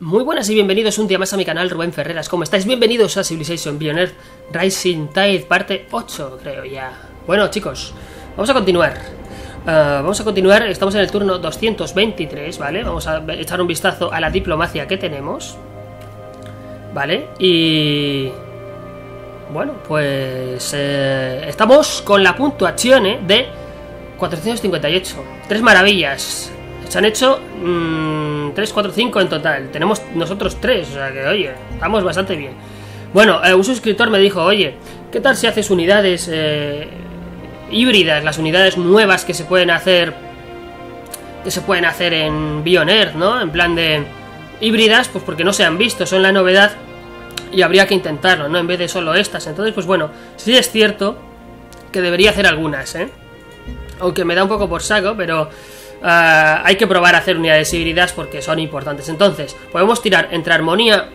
Muy buenas y bienvenidos un día más a mi canal Rubén Ferreras. ¿Cómo estáis? Bienvenidos a Civilization Beyond Earth Rising Tide, parte 8, creo ya. Bueno, chicos, vamos a continuar. Estamos en el turno 223, ¿vale? Vamos a echar un vistazo a la diplomacia que tenemos, ¿vale? Y... bueno, pues... estamos con la puntuación de 458. Tres maravillas. Se han hecho 3, 4, 5 en total. Tenemos nosotros 3, o sea que, oye, estamos bastante bien. Bueno, un suscriptor me dijo, oye, ¿qué tal si haces unidades híbridas? Las unidades nuevas que se pueden hacer en Beyond Earth, ¿no? En plan de híbridas, pues porque no se han visto, son la novedad y habría que intentarlo, ¿no? En vez de solo estas. Entonces, pues bueno, sí es cierto que debería hacer algunas, ¿eh? Aunque me da un poco por saco, pero... hay que probar a hacer unidades híbridas porque son importantes. Entonces, podemos tirar entre armonía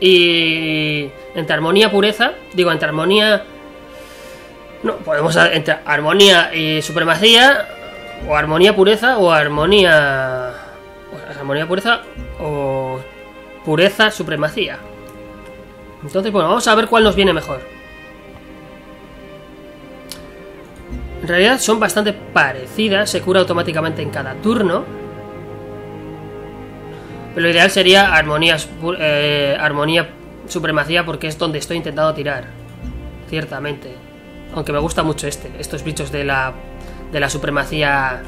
y... entre armonía pureza, digo, entre armonía... no, podemos entre armonía y supremacía, o armonía pureza, o armonía... armonía pureza, o pureza supremacía. Entonces, bueno, vamos a ver cuál nos viene mejor. En realidad son bastante parecidas, se cura automáticamente en cada turno. Pero lo ideal sería armonía supremacía porque es donde estoy intentando tirar, ciertamente. Aunque me gusta mucho estos bichos de la supremacía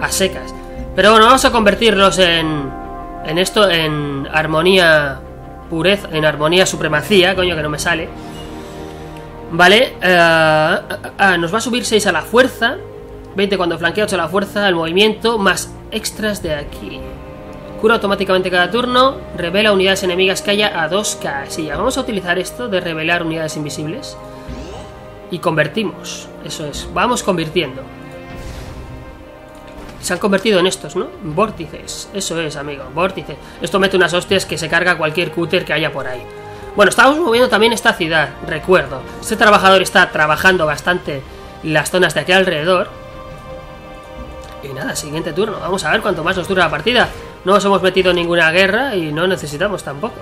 a secas. Pero bueno, vamos a convertirlos en armonía pureza, en armonía supremacía, coño que no me sale. Vale, nos va a subir 6 a la fuerza, 20 cuando flanquea, 8 a la fuerza, al movimiento, más extras de aquí. Cura automáticamente cada turno, revela unidades enemigas que haya a 2 casillas. Vamos a utilizar esto de revelar unidades invisibles. Y convertimos, eso es, vamos convirtiendo. Se han convertido en estos, ¿no? Vórtices, eso es, amigo, vórtices. Esto mete unas hostias que se carga cualquier cúter que haya por ahí. Bueno, estamos moviendo también esta ciudad, recuerdo. Este trabajador está trabajando bastante las zonas de aquí alrededor. Y nada, siguiente turno. Vamos a ver cuánto más nos dura la partida. No nos hemos metido en ninguna guerra y no necesitamos tampoco.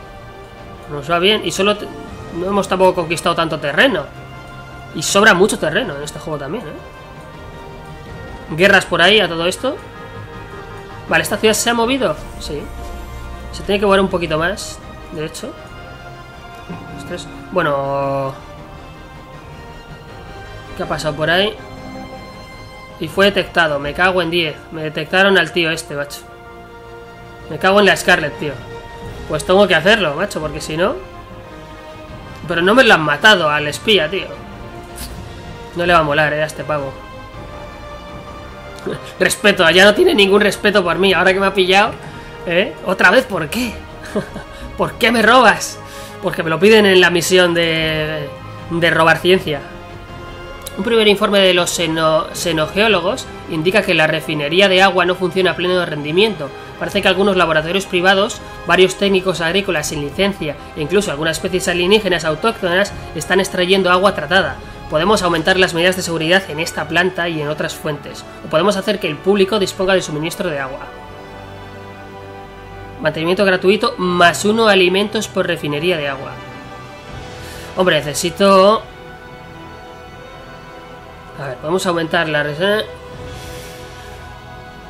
Nos va bien y solo no hemos tampoco conquistado tanto terreno. Y sobra mucho terreno en este juego también, ¿eh? Guerras por ahí a todo esto. Vale, ¿esta ciudad se ha movido? Sí. Se tiene que mover un poquito más, de hecho. Bueno, ¿qué ha pasado por ahí? Y fue detectado, me cago en 10. Me detectaron al tío este, macho. Me cago en la Scarlet, tío. Pues tengo que hacerlo, macho, porque si no... pero no me lo han matado al espía, tío. No le va a molar, a este pavo. Respeto, ya no tiene ningún respeto por mí. Ahora que me ha pillado, ¿eh? ¿Otra vez por qué? ¿Por qué me robas? Porque me lo piden en la misión de robar ciencia. Un primer informe de los xenogeólogos indica que la refinería de agua no funciona a pleno rendimiento. Parece que algunos laboratorios privados, varios técnicos agrícolas sin licencia e incluso algunas especies alienígenas autóctonas están extrayendo agua tratada. Podemos aumentar las medidas de seguridad en esta planta y en otras fuentes. O podemos hacer que el público disponga de suministro de agua. Mantenimiento gratuito, más 1 alimentos por refinería de agua. Hombre, necesito... a ver, vamos a aumentar la reserva.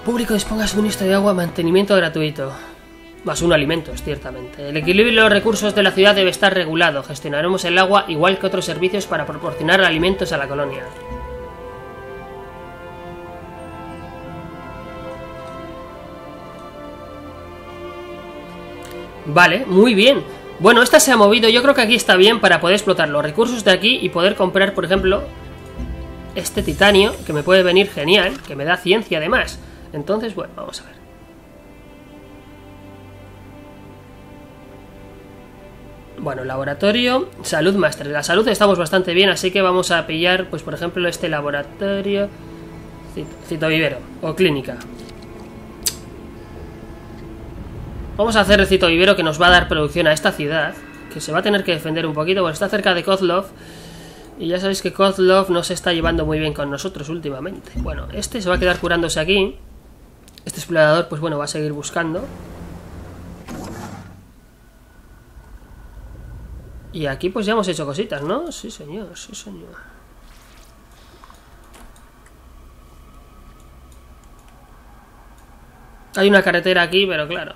Público disponga suministro de agua, mantenimiento gratuito. Más 1 alimentos, ciertamente. El equilibrio de los recursos de la ciudad debe estar regulado. Gestionaremos el agua igual que otros servicios para proporcionar alimentos a la colonia. Vale, muy bien. Bueno, esta se ha movido. Yo creo que aquí está bien para poder explotar los recursos de aquí y poder comprar, por ejemplo, este titanio, que me puede venir genial, que me da ciencia además. Entonces, bueno, vamos a ver. Bueno, laboratorio, salud máster. La salud estamos bastante bien, así que vamos a pillar, pues por ejemplo, este laboratorio citovivero o clínica. Vamos a hacer el citovivero que nos va a dar producción a esta ciudad, que se va a tener que defender un poquito, porque está cerca de Kozlov. Y ya sabéis que Kozlov no se está llevando muy bien con nosotros últimamente. Bueno, este se va a quedar curándose aquí. Este explorador, pues bueno, va a seguir buscando. Y aquí pues ya hemos hecho cositas, ¿no? Sí, señor, sí, señor. Hay una carretera aquí, pero claro.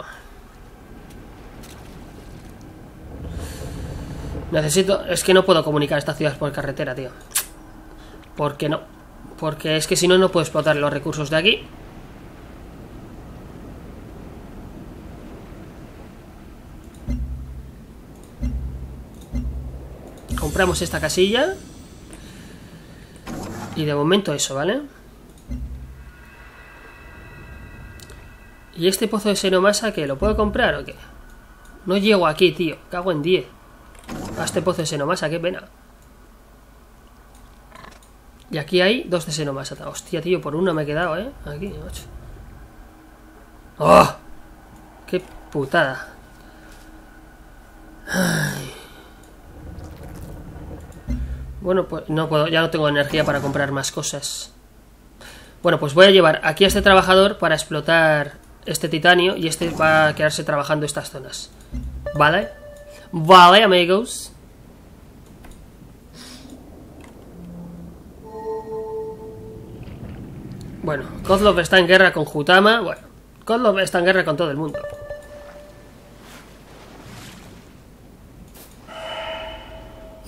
Necesito... Es que no puedo comunicar estas ciudades por carretera, tío. ¿Por qué no? Porque es que si no, no puedo explotar los recursos de aquí. Compramos esta casilla. Y de momento eso, ¿vale? ¿Y este pozo de xenomasa que lo puedo comprar o qué? No llego aquí, tío. Cago en 10. A este pozo de xenomasa, qué pena. Y aquí hay dos de xenomasa. Hostia, tío, por uno me he quedado, ¿eh? Aquí, 8. ¡Oh! ¡Qué putada! Ay. Bueno, pues no puedo, ya no tengo energía para comprar más cosas. Bueno, pues voy a llevar aquí a este trabajador para explotar este titanio. Y este va a quedarse trabajando estas zonas. ¿Vale? Vale, amigos. Bueno, Kozlov está en guerra con Jutama. Bueno, Kozlov está en guerra con todo el mundo.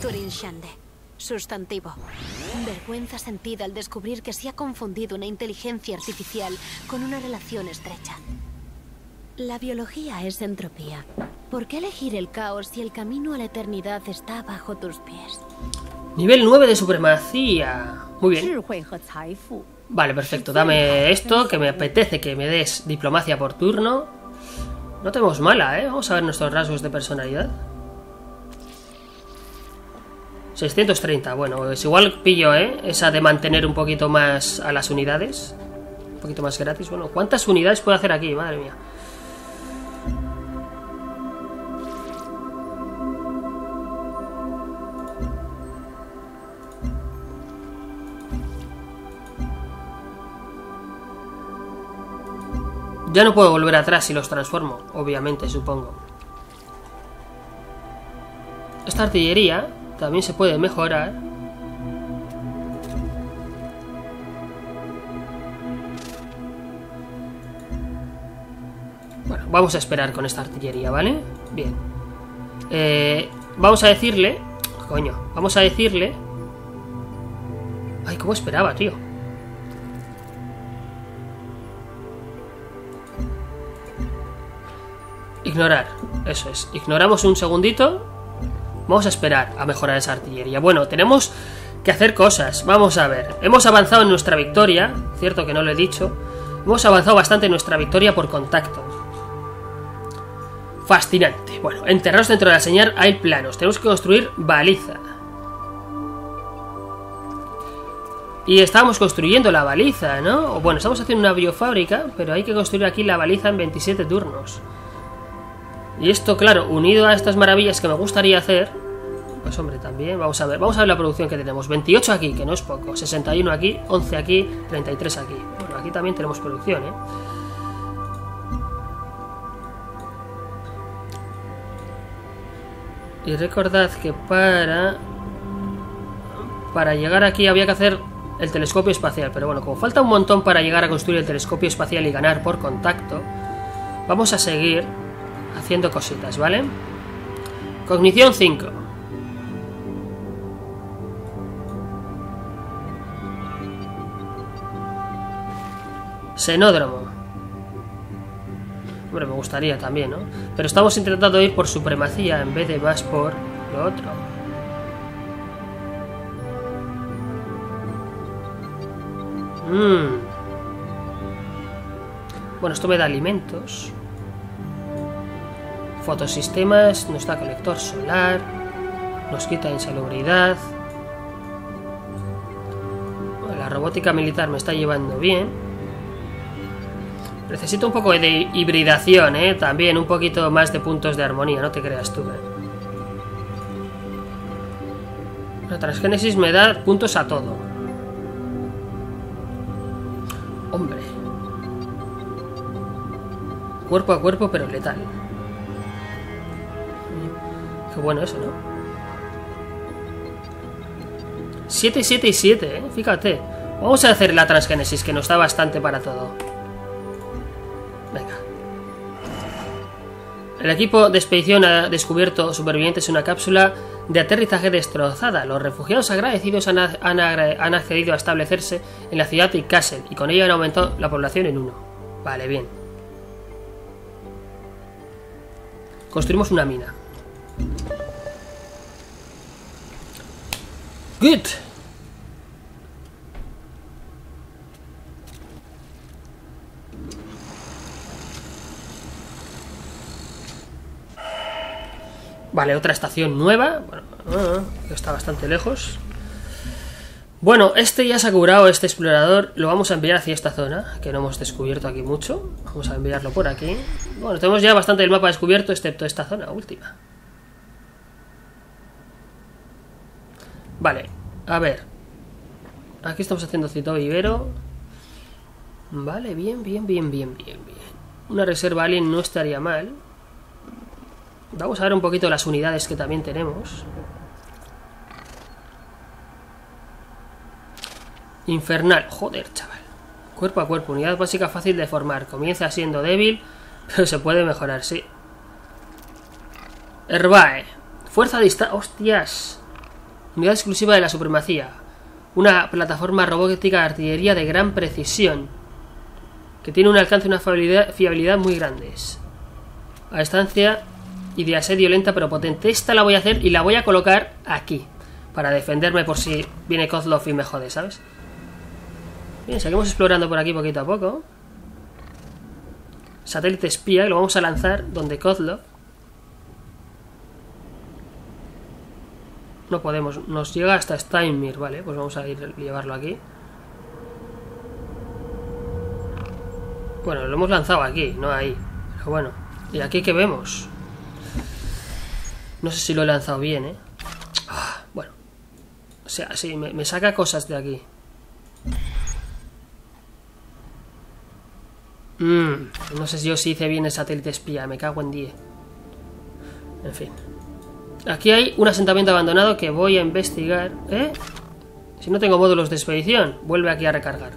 Turin Shande. Sustantivo. Vergüenza sentida al descubrir que se ha confundido una inteligencia artificial con una relación estrecha. La biología es entropía. ¿Por qué elegir el caos si el camino a la eternidad está bajo tus pies? Nivel 9 de supremacía. Muy bien. Vale, perfecto. Dame esto, que me apetece que me des diplomacia por turno. No tenemos mala, ¿eh? Vamos a ver nuestros rasgos de personalidad. 630, bueno, es igual pillo, ¿eh? Esa de mantener un poquito más a las unidades. Un poquito más gratis. Bueno, ¿cuántas unidades puedo hacer aquí? Madre mía. Ya no puedo volver atrás si los transformo, obviamente, supongo. Esta artillería... También se puede mejorar. Bueno, vamos a esperar con esta artillería, ¿vale? Bien. Vamos a decirle... Coño, vamos a decirle... Ay, ¿cómo esperaba, tío? Ignorar. Eso es. Ignoramos un segundito... Vamos a esperar a mejorar esa artillería. Bueno, tenemos que hacer cosas. Vamos a ver. Hemos avanzado en nuestra victoria. Cierto que no lo he dicho. Hemos avanzado bastante en nuestra victoria por contacto. Fascinante. Bueno, enterrados dentro de la señal hay planos. Tenemos que construir baliza. Y estábamos construyendo la baliza, ¿no? Bueno, estamos haciendo una biofábrica, pero hay que construir aquí la baliza en 27 turnos. Y esto, claro, unido a estas maravillas que me gustaría hacer... Pues hombre, también, vamos a ver la producción que tenemos. 28 aquí, que no es poco. 61 aquí, 11 aquí, 33 aquí. Bueno, aquí también tenemos producción, ¿eh? Y recordad que para llegar aquí había que hacer el telescopio espacial. Pero bueno, como falta un montón para llegar a construir el telescopio espacial y ganar por contacto, vamos a seguir... haciendo cositas, ¿vale? Cognición 5. Xenódromo. Hombre, me gustaría también, ¿no? Pero estamos intentando ir por supremacía en vez de más por lo otro. Bueno, esto me da alimentos. Fotosistemas, nos da colector solar, nos quita insalubridad. Bueno, la robótica militar me está llevando bien. Necesito un poco de hibridación, ¿eh? También un poquito más de puntos de armonía, no te creas tú. La transgénesis me da puntos a todo. Hombre. Cuerpo a cuerpo, pero letal. Qué bueno eso, ¿no? 777, fíjate. Vamos a hacer la transgénesis, que nos da bastante para todo. Venga. El equipo de expedición ha descubierto supervivientes en una cápsula de aterrizaje destrozada. Los refugiados agradecidos han accedido a establecerse en la ciudad de Kassel y con ello han aumentado la población en 1. Vale, bien. Construimos una mina. Good. Vale, otra estación nueva. Bueno, está bastante lejos. Bueno, este ya se ha curado, este explorador. Lo vamos a enviar hacia esta zona, que no hemos descubierto aquí mucho. Vamos a enviarlo por aquí. Bueno, tenemos ya bastante del mapa descubierto, excepto esta zona última. Vale, a ver. Aquí estamos haciendo citado vivero. Vale, bien. Una reserva alien no estaría mal. Vamos a ver un poquito las unidades que también tenemos. Infernal, joder, chaval. Cuerpo a cuerpo, unidad básica fácil de formar. Comienza siendo débil, pero se puede mejorar, sí. Herbae, fuerza de distancia. ¡Hostias! Unidad exclusiva de la supremacía. Una plataforma robótica de artillería de gran precisión, que tiene un alcance y una fiabilidad muy grandes. A distancia y de asedio lenta pero potente. Esta la voy a hacer y la voy a colocar aquí, para defenderme por si viene Kozlov y me jode, ¿sabes? Bien, seguimos explorando por aquí poquito a poco. Satélite espía, que lo vamos a lanzar donde Kozlov. No podemos, nos llega hasta Steinmeer, vale, pues vamos a ir llevarlo aquí. Bueno, lo hemos lanzado aquí, no ahí. Pero bueno, ¿y aquí qué vemos? No sé si lo he lanzado bien, Bueno. O sea, sí, me saca cosas de aquí. No sé si yo sí hice bien el satélite espía. Me cago en 10. En fin. Aquí hay un asentamiento abandonado que voy a investigar. Si no tengo módulos de expedición, vuelve aquí a recargar.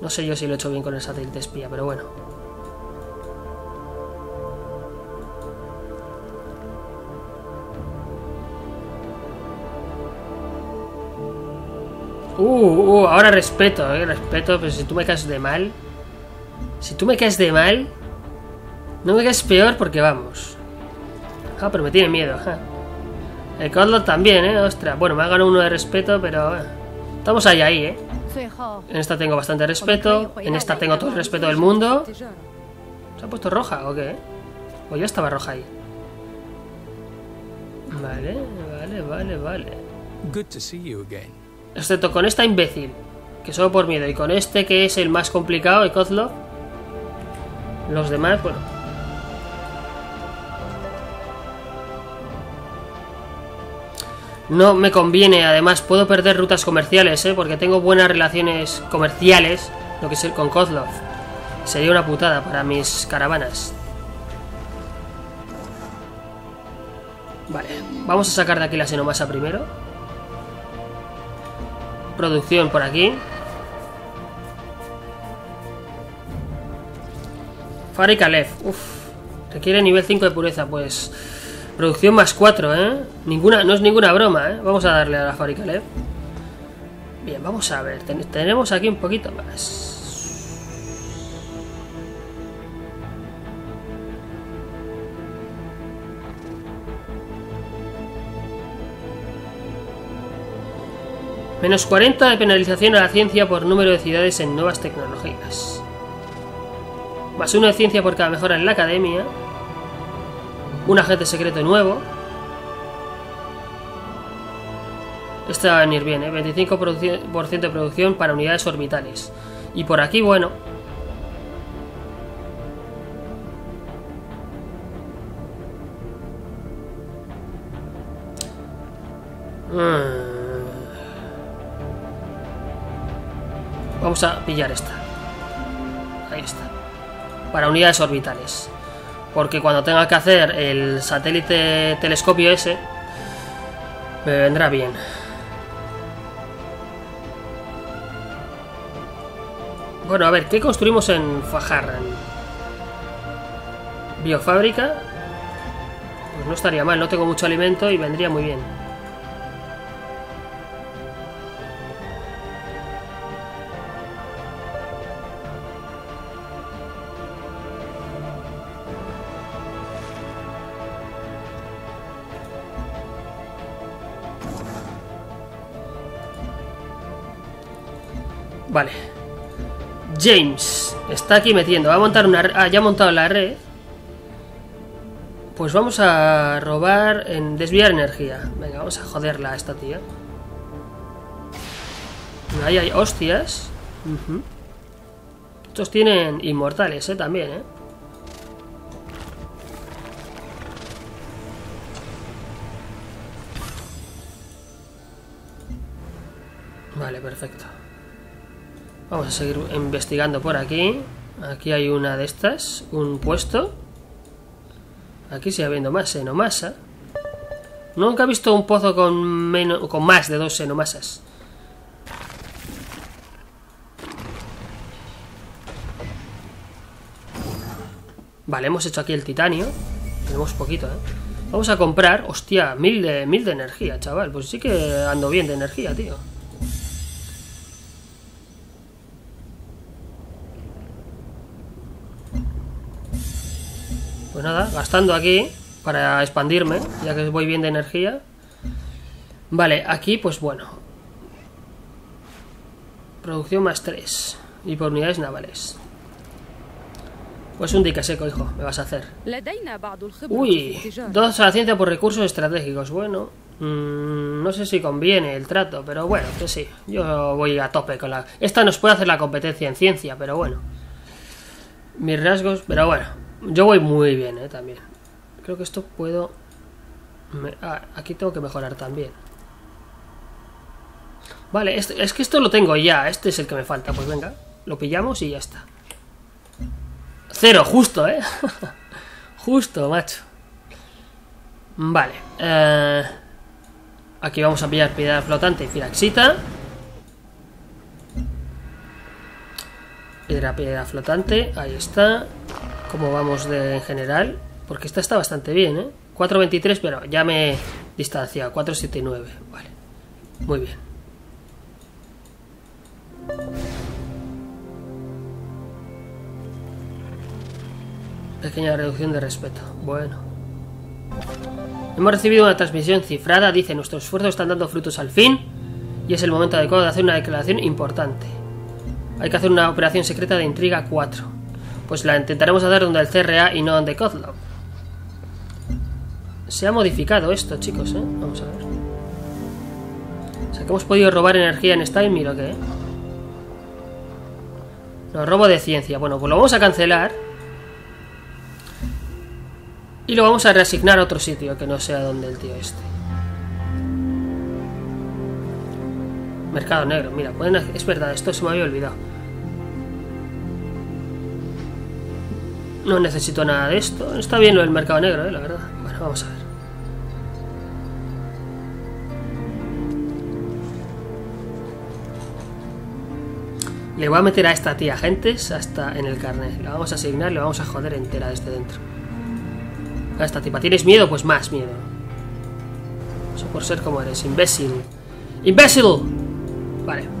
No sé yo si lo he hecho bien con el satélite espía, pero bueno. Ahora respeto, respeto, pero si tú me caes de mal. Si tú me caes de mal, no me caes peor porque vamos. Ah, pero me tiene miedo, El Kozlov también, ostras. Bueno, me ha ganado uno de respeto, pero estamos ahí, En esta tengo bastante respeto. En esta tengo todo el respeto del mundo. ¿Se ha puesto roja o qué? O ya estaba roja ahí. Vale. Good to see you again. Excepto con esta imbécil, que solo por miedo, y con este que es el más complicado, el Kozlov. Los demás, bueno. No me conviene, además puedo perder rutas comerciales, porque tengo buenas relaciones comerciales, lo que es el con Kozlov. Sería una putada para mis caravanas. Vale, vamos a sacar de aquí la xenomasa primero. Producción por aquí. Farak Aleph. Requiere nivel 5 de pureza. Pues producción más 4, No es ninguna broma, Vamos a darle a la Farak Aleph. Bien, vamos a ver. Tenemos aquí un poquito más. Menos 40 de penalización a la ciencia por número de ciudades en nuevas tecnologías. Más 1 de ciencia por cada mejora en la academia. Un agente secreto nuevo. Este va a venir bien, 25% de producción para unidades orbitales. Y por aquí, bueno. Vamos a pillar esta. Ahí está. Para unidades orbitales. Porque cuando tenga que hacer el satélite telescopio ese, me vendrá bien. Bueno, a ver, ¿qué construimos en Fajarran? Biofábrica. Pues no estaría mal, no tengo mucho alimento y vendría muy bien. Vale. James está aquí metiendo. Va a montar una... Ah, ya ha montado la red. Pues vamos a robar en desviar energía. Venga, vamos a joderla a esta tía. Ahí hay hostias. Estos tienen inmortales, también, Vale, perfecto. Vamos a seguir investigando por aquí. Aquí hay una de estas, un puesto. Aquí sigue habiendo más xenomasas. Nunca he visto un pozo con menos, con más de 2 xenomasas. Vale, hemos hecho aquí el titanio. Tenemos poquito, Vamos a comprar, hostia, 1000 de energía, chaval. Pues sí que ando bien de energía, tío. Pues nada, gastando aquí para expandirme, ya que voy bien de energía. Vale, aquí pues bueno. Producción más 3. Y por unidades navales. Pues un dique seco, hijo, me vas a hacer. Uy, 2 a la ciencia por recursos estratégicos. Bueno, no sé si conviene el trato, pero bueno, que sí. Yo voy a tope con la... Esta nos puede hacer la competencia en ciencia, pero bueno. Mis rasgos, pero bueno. Yo voy muy bien, también. Creo que esto puedo... aquí tengo que mejorar también. Vale, es que esto lo tengo ya. Este es el que me falta. Pues venga, lo pillamos y ya está. 0, justo, justo, macho. Vale. Aquí vamos a pillar piedra flotante y firaxita. Piedra flotante. Ahí está. Como vamos en general, porque esta está bastante bien, 4.23, pero ya me he distanciado, 4.79, vale, muy bien. Pequeña reducción de respeto, bueno. Hemos recibido una transmisión cifrada, dice, nuestros esfuerzos están dando frutos al fin, y es el momento adecuado de hacer una declaración importante. Hay que hacer una operación secreta de intriga 4. Pues la intentaremos hacer donde el CRA y no donde Kozlov. Se ha modificado esto, chicos, Vamos a ver. O sea, que hemos podido robar energía en Steinmeer, ¿o qué? No, robo de ciencia. Bueno, pues lo vamos a cancelar. Y lo vamos a reasignar a otro sitio que no sea donde el tío este. Mercado negro, mira, pueden... Es verdad, esto se me había olvidado. No necesito nada de esto. Está bien lo del mercado negro, la verdad. Bueno, vamos a ver. Le voy a meter a esta tía agentes hasta en el carnet. La vamos a asignar, le vamos a joder entera desde dentro. A esta tipa. ¿Tienes miedo? Pues más miedo. Eso por ser como eres, imbécil. ¡Imbécil! Vale.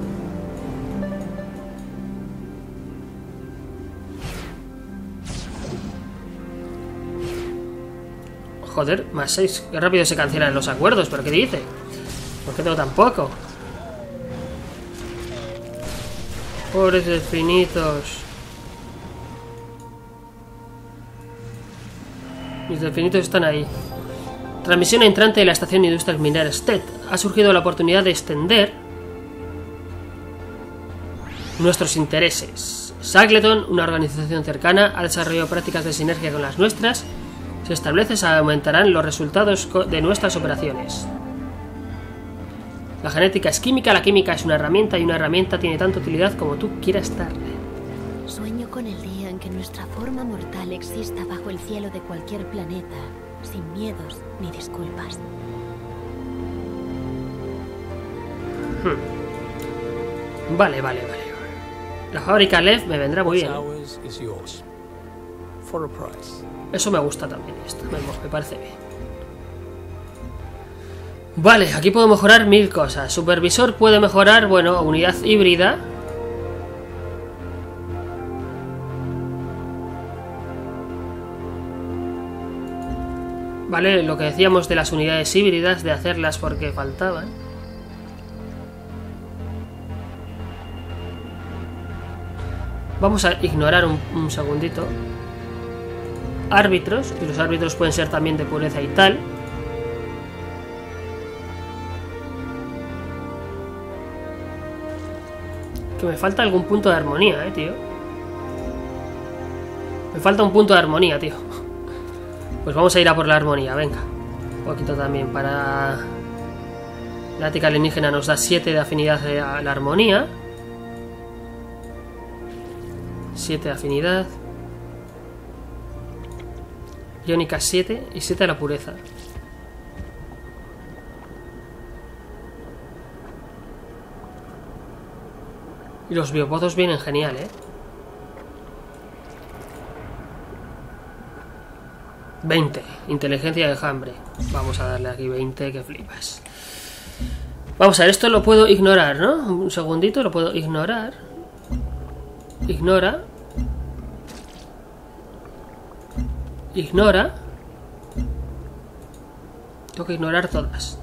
Joder, más 6. Qué rápido se cancelan los acuerdos, ¿pero qué dice? ¿Por qué tengo tan poco? Pobres delfinitos. Mis delfinitos están ahí. Transmisión entrante de la estación industrial Minerstedt. Ha surgido la oportunidad de extender nuestros intereses. Shackleton, una organización cercana, ha desarrollado prácticas de sinergia con las nuestras. Se establece, se aumentarán los resultados de nuestras operaciones. La genética es química, la química es una herramienta y una herramienta tiene tanta utilidad como tú quieras darle. Sueño con el día en que nuestra forma mortal exista bajo el cielo de cualquier planeta, sin miedos ni disculpas. Vale. La fábrica Lev me vendrá muy bien. Eso me gusta también, esto me parece bien. Vale, aquí puedo mejorar 1000 cosas. Supervisor puede mejorar, bueno, unidad híbrida. Vale, lo que decíamos de las unidades híbridas, de hacerlas porque faltaban. Vamos a ignorar un segundito. Árbitros, y los árbitros pueden ser también de pureza y tal. Que me falta algún punto de armonía, tío. Me falta un punto de armonía, tío. Pues vamos a ir a por la armonía, venga. Un poquito también para... La ética alienígena nos da 7 de afinidad a la armonía. 7 de afinidad. Iónica 7 y 7 a la pureza. Y los biopozos vienen genial, ¿eh? 20, inteligencia de enjambre. Vamos a darle aquí 20, que flipas. Vamos a ver, esto lo puedo ignorar, ¿no? Un segundito, lo puedo ignorar. Ignora. Ignora. Tengo que ignorar todas.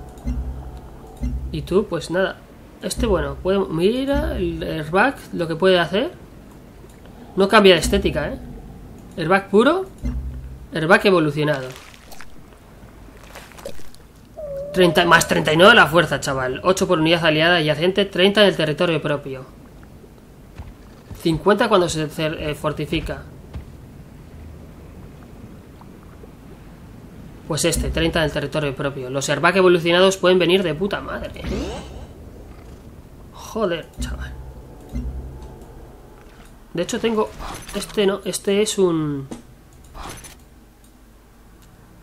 Y tú, pues nada. Este, bueno, puede, mira el airbag, lo que puede hacer. No cambia de estética, ¿eh? Airbag puro. Airbag evolucionado. 30, más 39 de la fuerza, chaval. 8 por unidad aliada adyacente, 30 del territorio propio. 50 cuando se fortifica. Pues este, 30 del territorio propio. Los airbag evolucionados pueden venir de puta madre. Joder, chaval. De hecho tengo... Este no, este es un...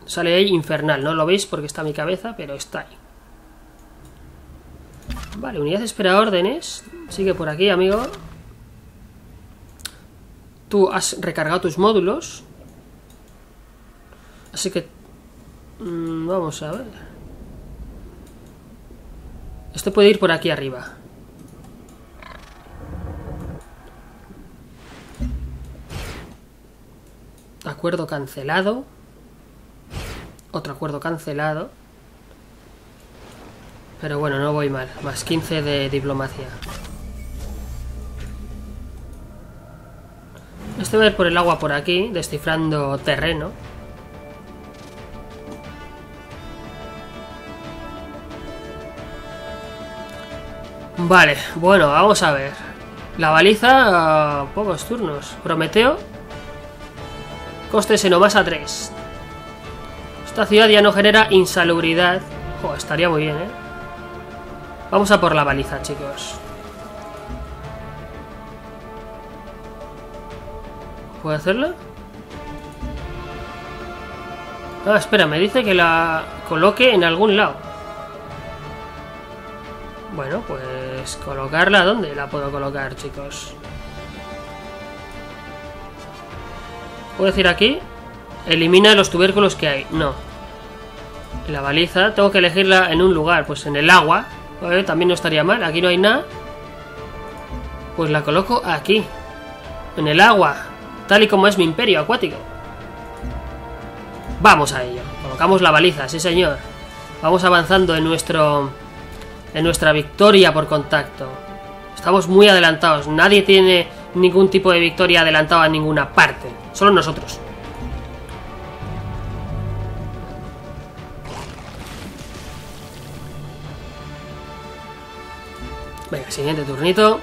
Sale ahí infernal, no lo veis porque está mi cabeza, pero está ahí. Vale, unidad espera órdenes. Sigue por aquí, amigo. Tú has recargado tus módulos. Así que... vamos a ver. Este puede ir por aquí arriba. Acuerdo cancelado. Otro acuerdo cancelado. Pero bueno, no voy mal. Más 15 de diplomacia. Este va a ir por el agua por aquí, descifrando terreno. Vale, bueno, vamos a ver. La baliza, pocos turnos. Prometeo. Coste seno más a 3. Esta ciudad ya no genera insalubridad. Joder, estaría muy bien, ¿eh? Vamos a por la baliza, chicos. ¿Puedo hacerla? Ah, espera, me dice que la coloque en algún lado. Bueno, pues... ¿Colocarla? ¿Dónde la puedo colocar, chicos? ¿Puedo decir aquí? Elimina los tubérculos que hay. No. La baliza. Tengo que elegirla en un lugar. Pues en el agua. También no estaría mal. Aquí no hay nada. Pues la coloco aquí. En el agua. Tal y como es mi imperio acuático. Vamos a ello. Colocamos la baliza. Sí, señor. Vamos avanzando en nuestro... En nuestra victoria por contacto. Estamos muy adelantados. Nadie tiene ningún tipo de victoria adelantada en ninguna parte. Solo nosotros. Venga, siguiente turnito.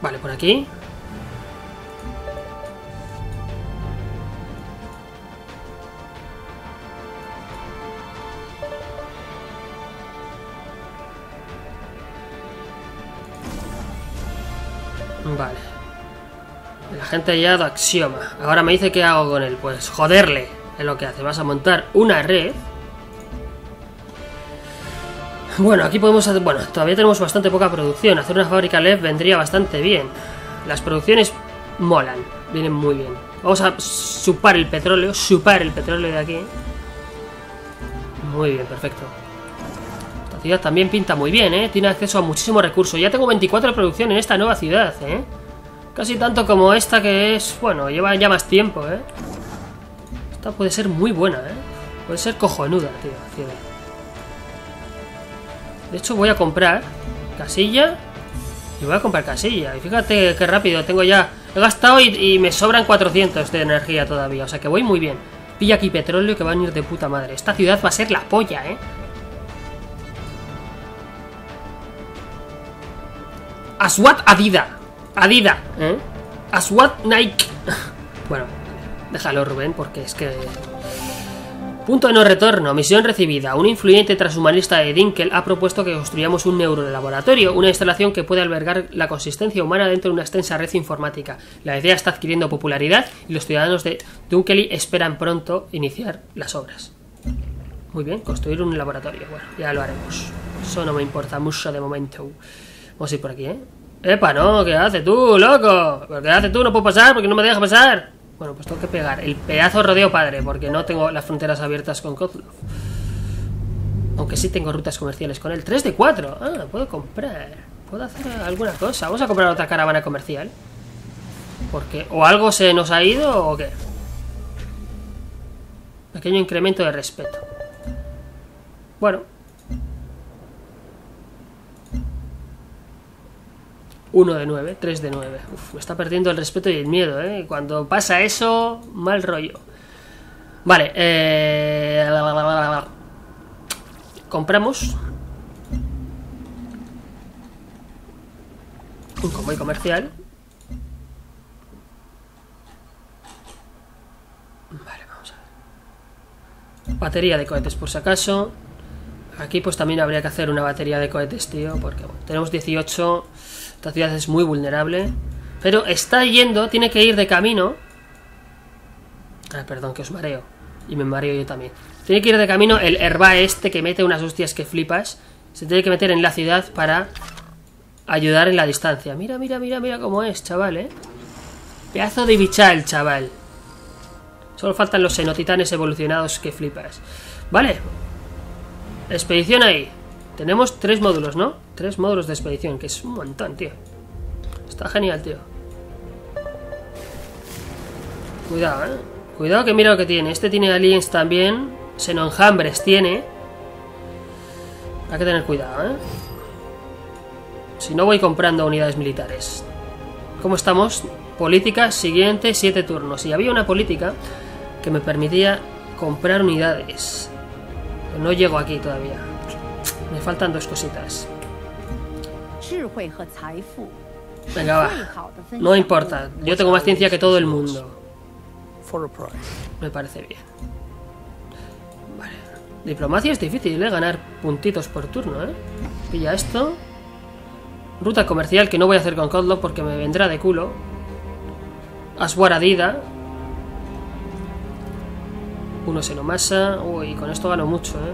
Vale, por aquí. Vale. El agente hallado Axioma. Ahora me dice qué hago con él. Pues joderle. Es lo que hace. Vas a montar una red. Bueno, aquí podemos hacer... Bueno, todavía tenemos bastante poca producción. Hacer una fábrica Lev vendría bastante bien. Las producciones molan. Vienen muy bien. Vamos a chupar el petróleo. Chupar el petróleo de aquí. Muy bien, perfecto. Esta ciudad también pinta muy bien, ¿eh? Tiene acceso a muchísimos recursos. Ya tengo 24 de producción en esta nueva ciudad, ¿eh? Casi tanto como esta que es... Bueno, lleva ya más tiempo, ¿eh? Esta puede ser muy buena, ¿eh? Puede ser cojonuda, tío, ciudad. De hecho voy a comprar casilla. Y voy a comprar casilla. Y fíjate qué rápido, tengo ya... He gastado y me sobran 400 de energía todavía. O sea que voy muy bien. Pilla aquí petróleo que va a venir de puta madre. Esta ciudad va a ser la polla, ¿eh? Aswad Adida. Adida, ¿eh? Aswad Nike. Bueno, déjalo, Rubén, porque es que... Punto de no retorno. Misión recibida. Un influyente transhumanista de Dinkel ha propuesto que construyamos un neurolaboratorio, una instalación que puede albergar la consistencia humana dentro de una extensa red informática. La idea está adquiriendo popularidad y los ciudadanos de Dinkeli esperan pronto iniciar las obras. Muy bien, construir un laboratorio. Bueno, ya lo haremos. Eso no me importa mucho de momento. Vamos a ir por aquí, ¿eh? ¡Epa, no! ¿Qué haces tú, loco? ¿Qué haces tú? No puedo pasar porque no me deja pasar. Bueno, pues tengo que pegar el pedazo rodeo padre, porque no tengo las fronteras abiertas con Kozlov. Aunque sí tengo rutas comerciales con él. 3 de 4. Ah, puedo comprar. Puedo hacer alguna cosa. Vamos a comprar otra caravana comercial. Porque o algo se nos ha ido o qué. Pequeño incremento de respeto. Bueno. 1 de 9, 3 de 9. Uf, me está perdiendo el respeto y el miedo, ¿eh? Cuando pasa eso, mal rollo. Vale, compramos un convoy comercial. Vale, vamos a ver. Batería de cohetes por si acaso. Aquí pues también habría que hacer una batería de cohetes, tío. Porque bueno, tenemos 18... Esta ciudad es muy vulnerable. Pero está yendo, tiene que ir de camino. Ah, perdón, que os mareo. Y me mareo yo también. Tiene que ir de camino el herba este que mete unas hostias que flipas. Se tiene que meter en la ciudad para ayudar en la distancia. Mira, mira, mira, mira cómo es, chaval, ¿eh? Pedazo de bichal, chaval. Solo faltan los xenotitanes evolucionados que flipas. Vale. Expedición ahí. Tenemos 3 módulos, ¿no? 3 módulos de expedición, que es un montón, tío. Está genial, tío. Cuidado, ¿eh? Cuidado que mira lo que tiene. Este tiene aliens también. Xenonjambres tiene. Hay que tener cuidado, ¿eh? Si no voy comprando unidades militares. ¿Cómo estamos? Política, siguiente, 7 turnos. Y había una política que me permitía comprar unidades. No llego aquí todavía. Me faltan 2 cositas. Venga, va. No importa. Yo tengo más ciencia que todo el mundo. Me parece bien. Vale. Diplomacia es difícil, ¿eh? Ganar puntitos por turno, ¿eh? Pilla esto. Ruta comercial que no voy a hacer con Kozlov porque me vendrá de culo. Aswaradida. Uno xenomasa. Uy, con esto gano mucho, ¿eh?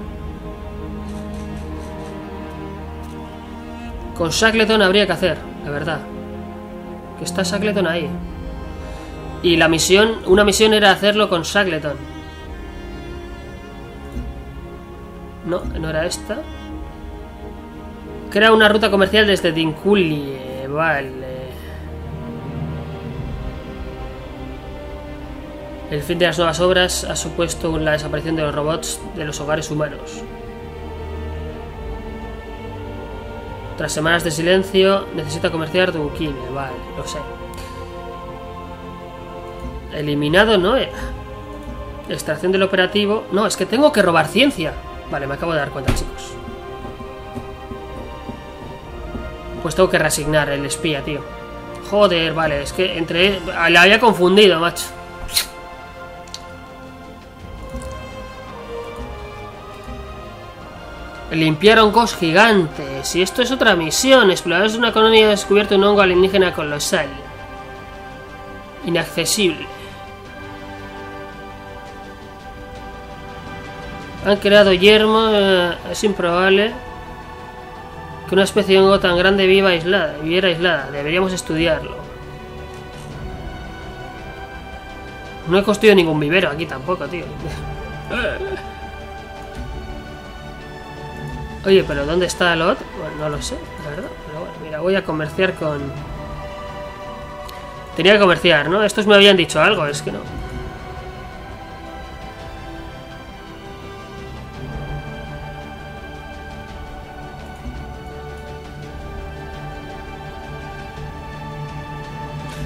Con Shackleton habría que hacer, la verdad. Que está Shackleton ahí. Y la misión, una misión era hacerlo con Shackleton. No, no era esta. Crea una ruta comercial desde Dinkeli. Vale. El fin de las nuevas obras ha supuesto la desaparición de los robots de los hogares humanos. Tras semanas de silencio, necesita comerciar Dinkeli. Vale, lo sé. Eliminado no era. Extracción del operativo. No, es que tengo que robar ciencia. Vale, me acabo de dar cuenta, chicos. Pues tengo que reasignar el espía, tío. Joder, vale, es que entre... La había confundido, macho. Limpiar hongos gigantes. Y esto es otra misión. Exploradores de una colonia han descubierto un hongo alienígena colosal. inaccesible. Han creado yermo, es improbable que una especie de hongo tan grande viviera aislada. Deberíamos estudiarlo. No he construido ningún vivero aquí tampoco, tío. Oye, pero ¿dónde está el otro? Bueno, no lo sé, la verdad. Pero bueno, mira, voy a comerciar con... Tenía que comerciar, ¿no? Estos me habían dicho algo, es que no.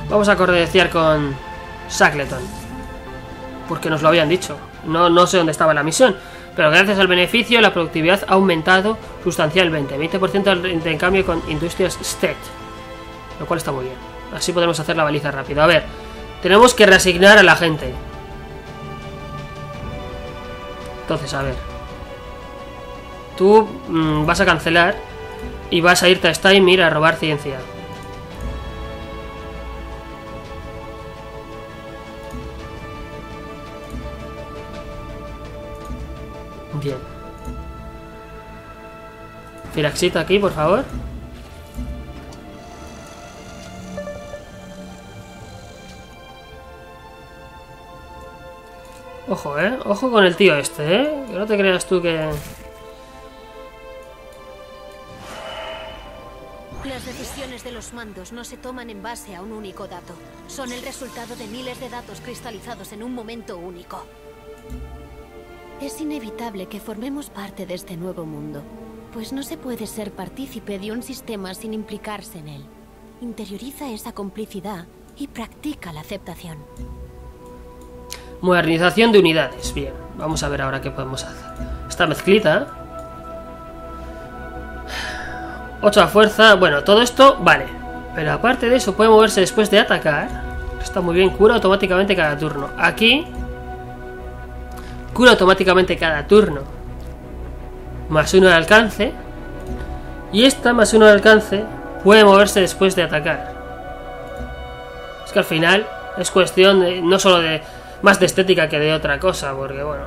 Vamos a comerciar con Shackleton, porque nos lo habían dicho. No sé dónde estaba la misión, pero gracias al beneficio la productividad ha aumentado sustancialmente. 20% en cambio con Industrias Steam, lo cual está muy bien. Así podremos hacer la baliza rápido. A ver, tenemos que reasignar a la gente. Entonces, a ver, tú vas a cancelar y vas a irte a Steinmeer a robar ciencia. Bien. Firaxita aquí, por favor. Ojo, ojo con el tío este, que no te creas tú que... Las decisiones de los mandos no se toman en base a un único dato. Son el resultado de miles de datos cristalizados en un momento único. Es inevitable que formemos parte de este nuevo mundo, pues no se puede ser partícipe de un sistema sin implicarse en él. Interioriza esa complicidad y practica la aceptación. Modernización de unidades. Bien, vamos a ver ahora qué podemos hacer. Esta mezclita. 8 a fuerza. Bueno, todo esto vale. Pero aparte de eso, puede moverse después de atacar. Está muy bien, cura automáticamente cada turno. Aquí... Cura automáticamente cada turno. +1 de alcance. Y esta +1 de alcance puede moverse después de atacar. Es que al final es cuestión de, no solo de más de estética que de otra cosa, porque bueno,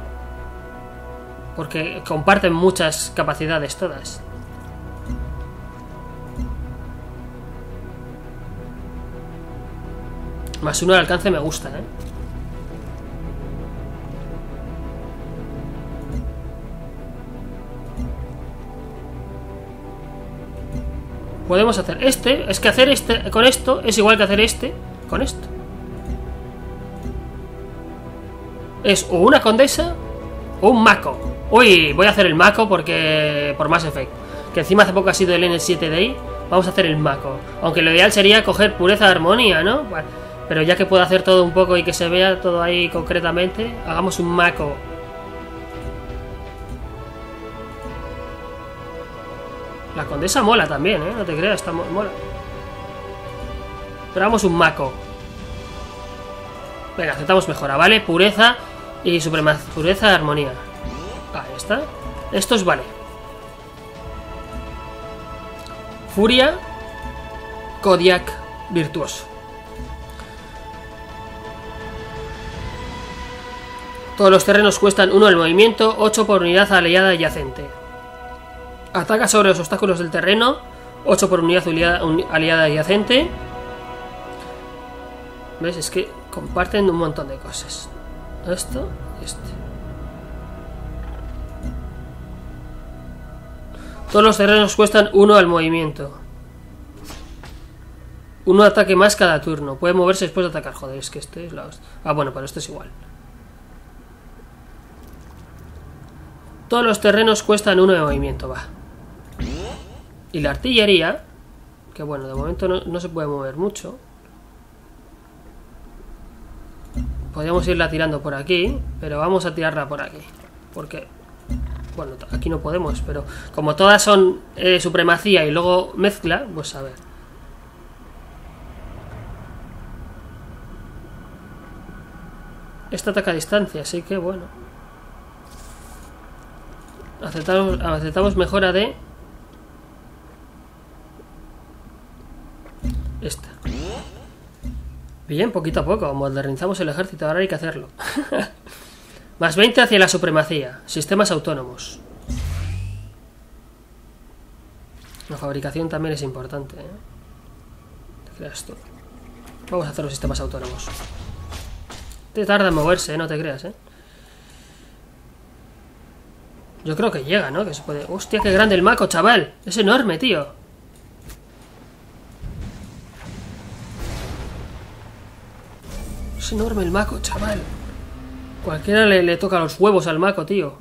porque comparten muchas capacidades todas. +1 de alcance me gusta, ¿eh? Podemos hacer este, es que hacer este con esto es igual que hacer este con esto. Es o una condesa o un maco. Uy, voy a hacer el maco porque por Mass Effect, que encima hace poco ha sido el N7DI, vamos a hacer el maco. Aunque lo ideal sería coger pureza de armonía, ¿no? Bueno, pero ya que puedo hacer todo un poco y que se vea todo ahí concretamente, hagamos un maco. La condesa mola también, ¿eh? No te creas, está mola. Pero vamos un maco. Venga, aceptamos mejora, ¿vale? Pureza y supremacía. Pureza de armonía. Ahí está. Estos vale. Furia. Kodiak. Virtuoso. Todos los terrenos cuestan 1 al movimiento, 8 por unidad aliada adyacente. Ataca sobre los obstáculos del terreno, 8 por unidad aliada adyacente. ¿Ves? Es que comparten un montón de cosas. Esto y este. Todos los terrenos cuestan 1 al movimiento. 1 ataque más cada turno. Puede moverse después de atacar. Joder, es que este es la hostia. Ah, bueno, pero esto es igual. Todos los terrenos cuestan 1 de movimiento, va. Y la artillería, que bueno, de momento no se puede mover mucho. Podríamos irla tirando por aquí, pero vamos a tirarla por aquí. Porque, bueno, aquí no podemos, pero como todas son supremacía y luego mezcla, pues a ver. Esta ataca a distancia, así que bueno. Aceptamos mejora de... Esta. Bien, poquito a poco. Modernizamos el ejército. Ahora hay que hacerlo. Más 20 hacia la supremacía. Sistemas autónomos. La fabricación también es importante, ¿eh? ¿Te creas tú? Vamos a hacer los sistemas autónomos. Te tarda en moverse, ¿eh? No te creas, ¿eh? Yo creo que llega, ¿no? Que se puede... ¡Hostia, qué grande el maco, chaval! ¡Es enorme, tío! ¡Es enorme el maco, chaval! Cualquiera le toca los huevos al maco, tío.